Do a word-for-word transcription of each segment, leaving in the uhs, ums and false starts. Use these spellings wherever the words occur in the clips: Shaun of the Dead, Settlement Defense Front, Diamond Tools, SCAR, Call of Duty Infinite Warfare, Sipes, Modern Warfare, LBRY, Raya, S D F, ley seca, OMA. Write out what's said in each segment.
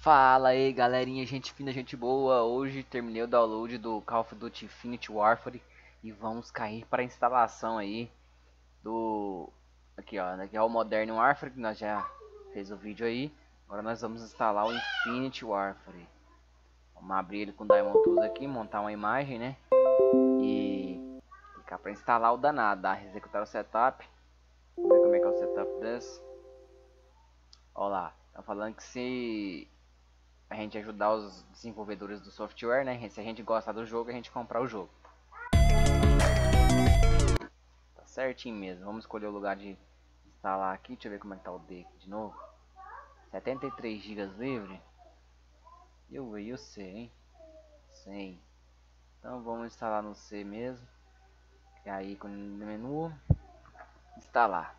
Fala aí galerinha, gente fina, gente boa. Hoje terminei o download do Call of Duty Infinite Warfare e vamos cair para a instalação aí do... Aqui ó, daqui é o Modern Warfare, que nós já fez o vídeo aí. Agora nós vamos instalar o Infinite Warfare. Vamos abrir ele com o Diamond Tools aqui, montar uma imagem, né? E ficar para instalar o danado, tá? Executar o setup. Vamos ver como é que é o setup desse. Ó lá, tá falando que se... a gente ajudar os desenvolvedores do software, né? Se a gente gostar do jogo, a gente comprar o jogo. Tá certinho mesmo. Vamos escolher o lugar de instalar aqui. Deixa eu ver como é que tá o D aqui de novo. setenta e três gigas livre. Eu e o C, hein? cem. Então vamos instalar no C mesmo. E aí, no menu, instalar.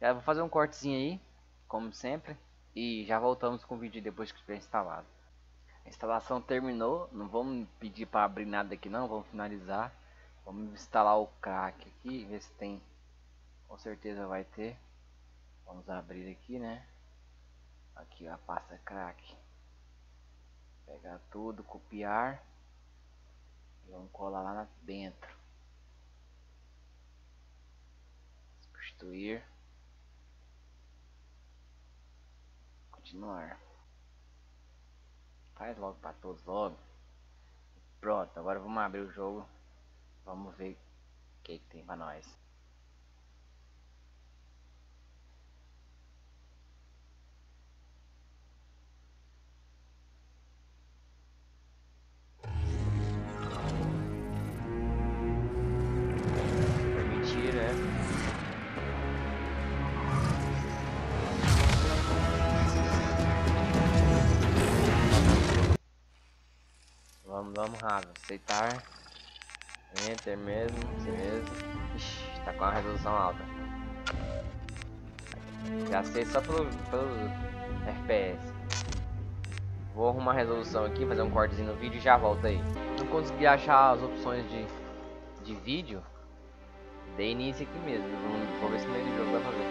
Já vou fazer um cortezinho aí, como sempre. E já voltamos com o vídeo depois que estiver instalado. A instalação terminou. Não vamos pedir para abrir nada aqui não. Vamos finalizar. Vamos instalar o crack aqui. Ver se tem. Com certeza vai ter. Vamos abrir aqui, né? Aqui a pasta crack. Pegar tudo. Copiar. E vamos colar lá dentro. Substituir. Continuar. Faz logo para todos logo. Pronto, agora vamos abrir o jogo. Vamos ver o que, que tem para nós. Permitir, né? Vamos, vamos rápido, aceitar, enter mesmo, assim mesmo. Ixi, tá com a resolução alta. Já sei só pelo, pelo F P S. Vou arrumar a resolução aqui, fazer um cortezinho no vídeo e já volto aí. Não consegui achar as opções de, de vídeo, dei início aqui mesmo, vou, vou ver se o meio do jogo vai fazer.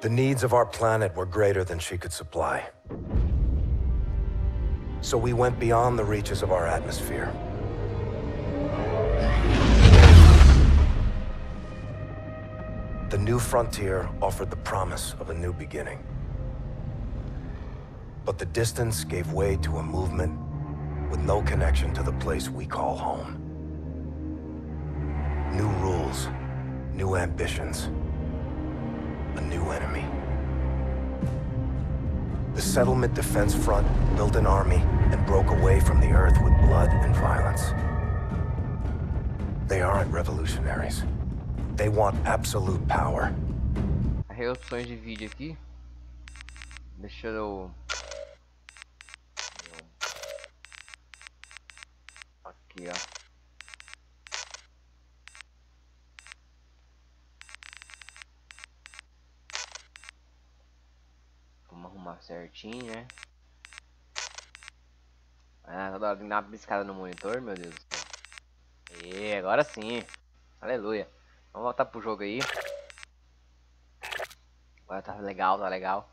The needs of our planet were greater than she could supply. So we went beyond the reaches of our atmosphere. The new frontier offered the promise of a new beginning. But the distance gave way to a movement with no connection to the place we call home. New rules, new ambitions, a new enemy. The Settlement Defense Front built an army and broke away from the Earth with blood and violence. They aren't revolutionaries. They want absolute power. Aí, opções de vídeo aqui. Deixa eu... Aqui, ó. Certinho, né? Ah, toda hora tem uma piscada no monitor, meu Deus do céu. E agora sim. Aleluia. Vamos voltar pro jogo aí. Agora tá legal, tá legal.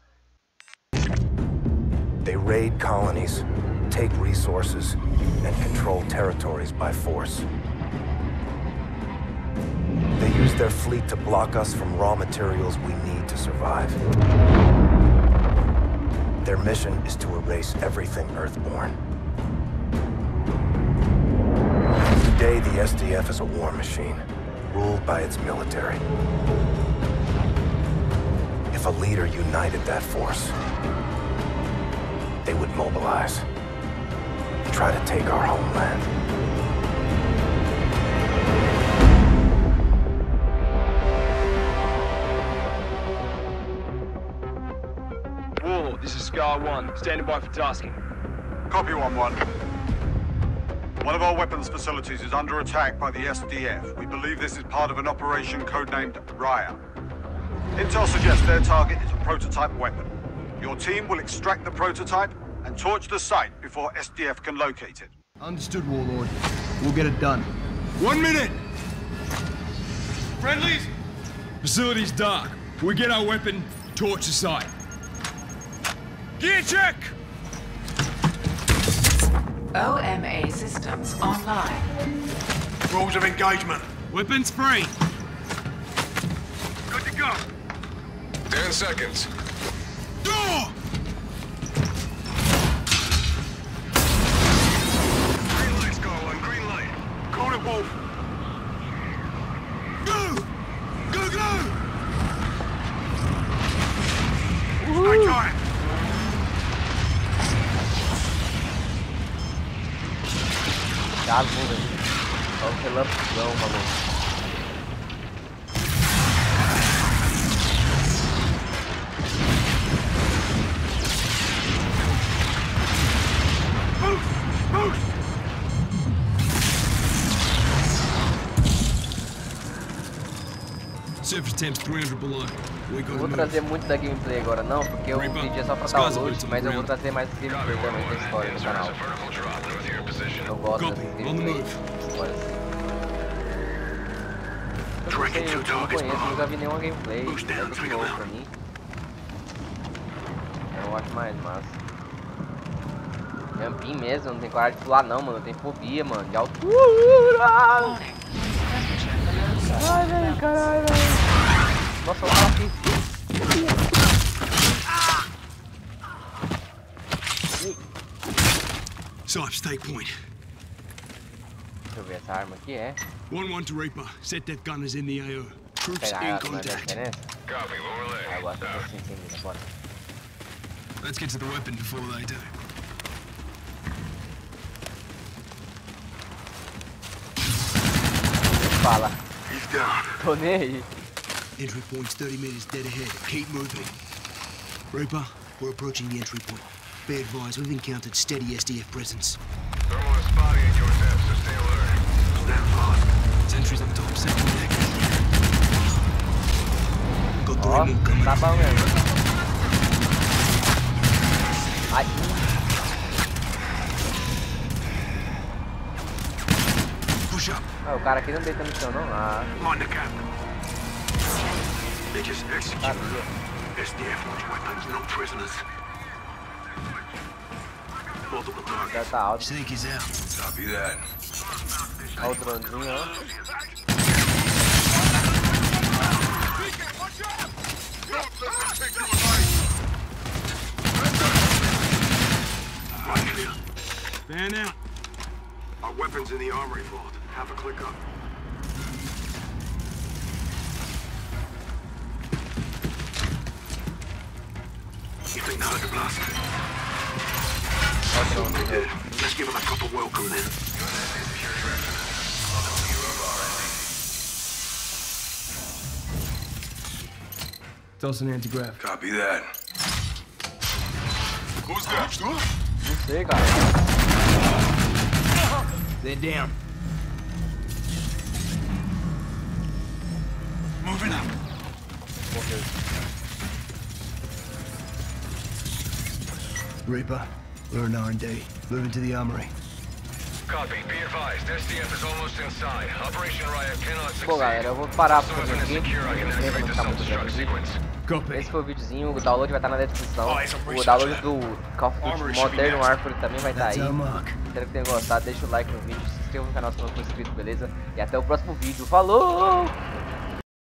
They raid colonies, take resources and control territories by force. They use their fleet to block us from raw materials we need to survive. Their mission is to erase everything Earthborn. Today, the S D F is a war machine, ruled by its military. If a leader united that force, they would mobilize and try to take our homeland. This is SCAR one, standing by for tasking. Copy, one one. One of our weapons facilities is under attack by the S D F. We believe this is part of an operation codenamed Raya. Intel suggests their target is a prototype weapon. Your team will extract the prototype and torch the site before S D F can locate it. Understood, Warlord. We'll get it done. One minute! Friendlies! Facilities dark. We get our weapon, Torch aside. Gear check! O M A systems online. Rules of engagement. Weapons free. Good to go. Ten seconds. Door! Green light, Scar one, green light. Call it Wolf. Go! Go, go! Ooh. I got it. I'm moving. Okay, let's go, my lord. Move! Move! Surface temps three hundred below. Vou trazer muito da gameplay agora, não, porque eu pedi só pra download, mas eu vou trazer mais gameplay também da história no canal. Eu gosto de gameplay. Eu não sei, eu não conheço, nunca vi nenhuma gameplay, é muito novo pra mim. Eu acho mais massa. Jumping mesmo, não tem coragem de pular não, mano, eu tenho fobia, mano, de altura! Ai, velho, caralho, velho. Nossa, eu tava aqui. Sipes, take point. Deixa eu ver essa arma aqui, é. one one to Reaper. Set that gun is in the A O. Troops in contact. Copy, overlay. Agora eu tô sentindo isso agora. Let's get to the weapon before they do. Fala. He's down. Tô nem aí. Entry point's thirty meters dead ahead. Keep moving. Reaper, we're approaching the entry point. Be advised, we've encountered steady S D F presence. Thermal is spotty at your depth, so stay alert. Stand fast. Sentries on top, set for deck. Got three oh, more coming. I... Push up. Oh, o cara aqui não deita no chão, não. Ah. Mind the cap. They just executed. S D F launch weapons, not prisoners. Multiple targets. Sneak is out. Copy that. Outro drone, huh? Right clear. Fan out. Our weapons in the armory vault. Have a click up. Keeping the hunter blast. That's what they did. Let's give them a proper welcome then. Toss an anti-grav. Copy that. Who's got you? They got it. They're down. Moving up. Okay. Reaper, we're in R and D. Moving to the armory. Copy. Be advised, S D F is almost inside. Operation Raya cannot succeed. Bom, galera, eu vou parar por aqui. Esse foi o videozinho, o download vai estar na descrição. O download do Call of Duty Modern Warfare também vai estar aí. Espero que tenham gostado. Deixa o like no vídeo, se inscreva no canal se não for inscrito, beleza? E até o próximo vídeo. Falou!